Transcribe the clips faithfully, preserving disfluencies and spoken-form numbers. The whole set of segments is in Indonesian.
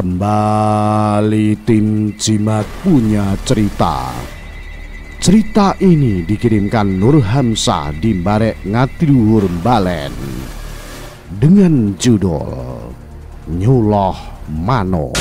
Kembali tim Jimat punya cerita. Cerita ini dikirimkan Nur Hamzah di Barek Ngatiluhur Balen dengan judul Nyuluh Manuk.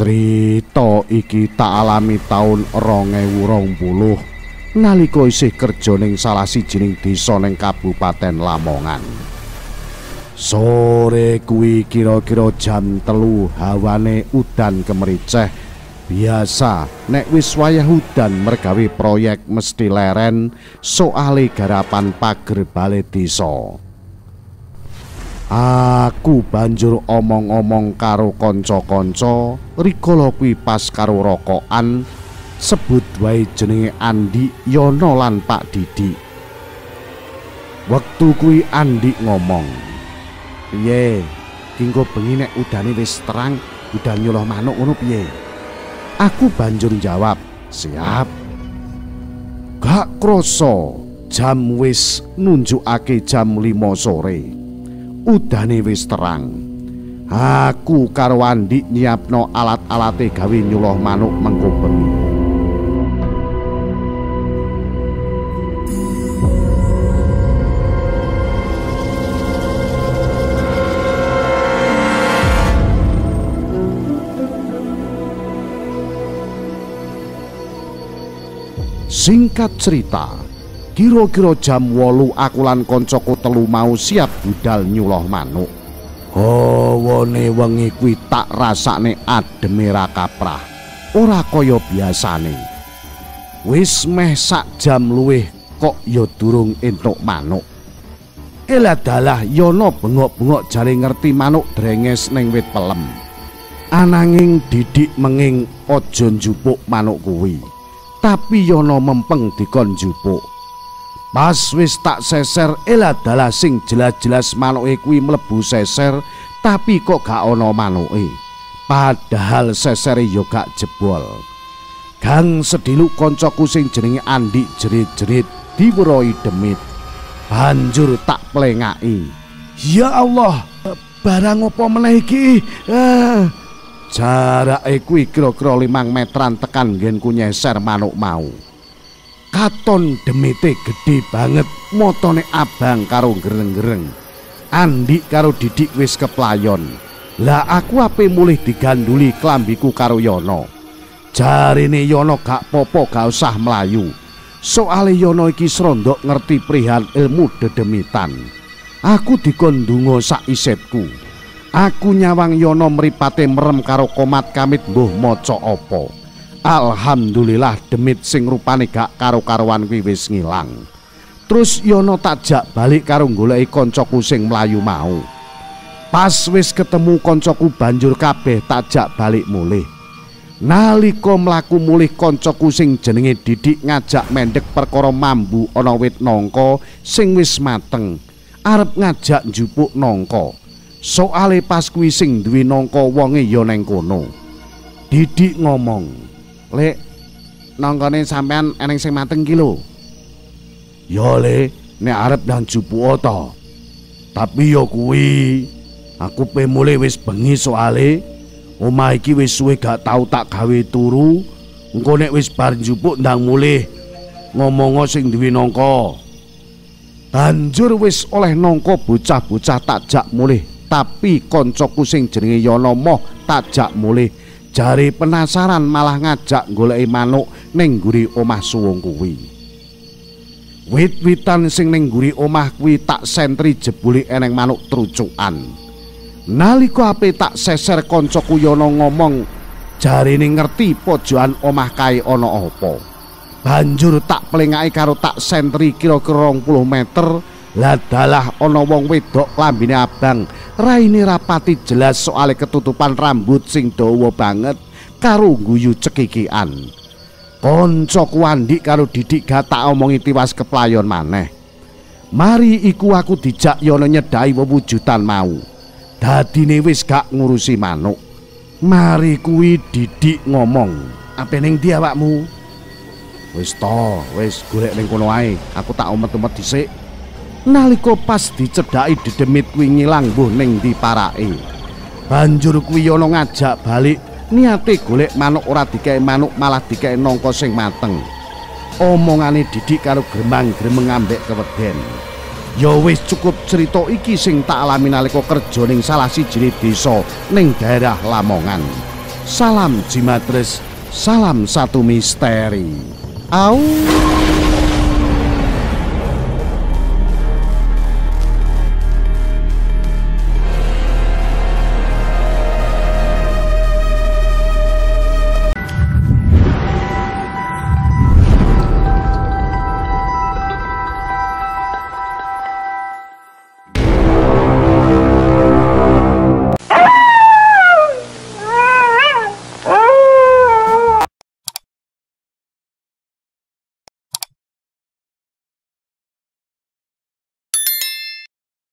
Cerita iki tak alami tahun rong ewu rong puluh nalika isih kerja ning salah sijining desa ning Kabupaten Lamongan. Sore kuwi kira-kira jam telu, hawane udan kemericeh. Biasa nek wis wayah udan mergawe proyek mesti leren soale garapan pager bale desa. Aku banjur omong-omong karo kanca-kanca rikala kuwi pas karo rokokan. Sebut wae jenenge Andi, Yono lan Pak Didi. Waktu kuwi Andi ngomong, "Piye, kingko bengi nek udane wis terang, udan nyuluh manuk ngono piye?" Aku banjur jawab, "Siap." Gak krasa jam wis nunjukake jam lima sore. Udane wis terang. Aku karo Andi nyiapno alat-alate gawe nyuluh manuk mengko bengi. Singkat cerita, kira-kira jam wolu aku lan koncoku telu mau siap budal nyuluh manuk. Hawane wengi kuwi tak rasane ademe ra kaprah, ora kaya biasane. Wis meh sak jam luwih kok ya durung entuk manuk. Elah dalah Yono bengok-bengok jare ngerti manuk drenges ning wit pelem. Ananging Didik menging aja njupuk manuk kuwi. Tapi Yono mempeng dikon njupuk. Pas wis tak seser, elah dalah sing jelas-jelas manuke kuwi mlebu seser, tapi kok gak ana manuke. Padahal sesere yo gak jebol. Gang sediluk koncoku sing jenenge Andi jerit-jerit diweroi demit. Banjur tak plengaki, "Ya Allah, barang apa meneh iki?" Eh. Jarake kuwi kira-kira limang meteran tekan nggenku nyeser manuk mau. Katon demite gede banget, motone abang karo gereng-gereng. Andi karo Didik wis keplayon. Lah aku ape mulih diganduli klambiku karo Yono. Jarine Yono gak popo gak usah melayu, soale Yono iki srondok ngerti perihal ilmu dedemitan. Aku dikondungo sak isetku. Aku nyawang Yono meripate merem karo komat kamit mbuh moco opo. Alhamdulillah demit sing rupane gak karo-karuan kuwi wis ngilang. Terus Yono takjak balik karo goleki koncoku sing mlayu mau. Pas wis ketemu koncoku banjur kabeh takjak balik mulih. Nalika mlaku mulih koncoku sing jenenge Didik ngajak mendek perkara mambu ana wit nangka sing wis mateng, arep ngajak njupuk nangka. Soale pas kuwi sing duwe nangka wonge ya nang kono. Didik ngomong, "Lek, nongkone sampean eneng sing mateng ki lho." "Ya Le, nek arep nang jupu ta. Tapi ya kuwi, aku pe mulih wis bengi soale omah iki wis suwe gak tau tak gawe turu. Engko nek wis bar njupuk ndang mulih ngomongo sing duwe nangka." Banjur wis oleh nangka bocah-bocah takjak mulih, tapi koncoku sing jenenge Yono moh takjak mulih. Jare penasaran malah ngajak goleki manuk ning ngguri omah suwung kuwi. Wit-witan sing ning ngguri omah kuwi tak sentri jebule eneng manuk trucukan. Nalika ape tak seser koncoku Yono ngomong, jarine ngerti pojokan omah kae ana apa. Banjur tak plengaki karo tak sentri kira-kira rong puluh meter, lah dalah ana wong wedok klambine abang, raine rapati jelas soale ketutupan rambut sing dawa banget karo guyu cekikian. Koncoku Andi karo Didik gak tak omongi tiwas keplayon maneh. Mari iku aku dijak Yono nyedai wewujudan mau. Dadine wis gak ngurusi manuk. Mari kuwi Didik ngomong, "Ape ning ndi awakmu?" "Wis to, wis golek ning kono ae. Aku tak umet-umet dhisik." Nalika pas dicedhaki dedemit kuwi ngilang mbuh ning ndi parake. Banjur kuwi ana ngajak balik, niate golek manuk ora dikei manuk malah dikei nangka sing mateng. Omongane Didik karo gremang-gremeng ambek keweden. Ya wis cukup cerita iki sing tak alami nalika kerja ning salah siji desa ning daerah Lamongan. Salam Jimatres, salam satu misteri. Au.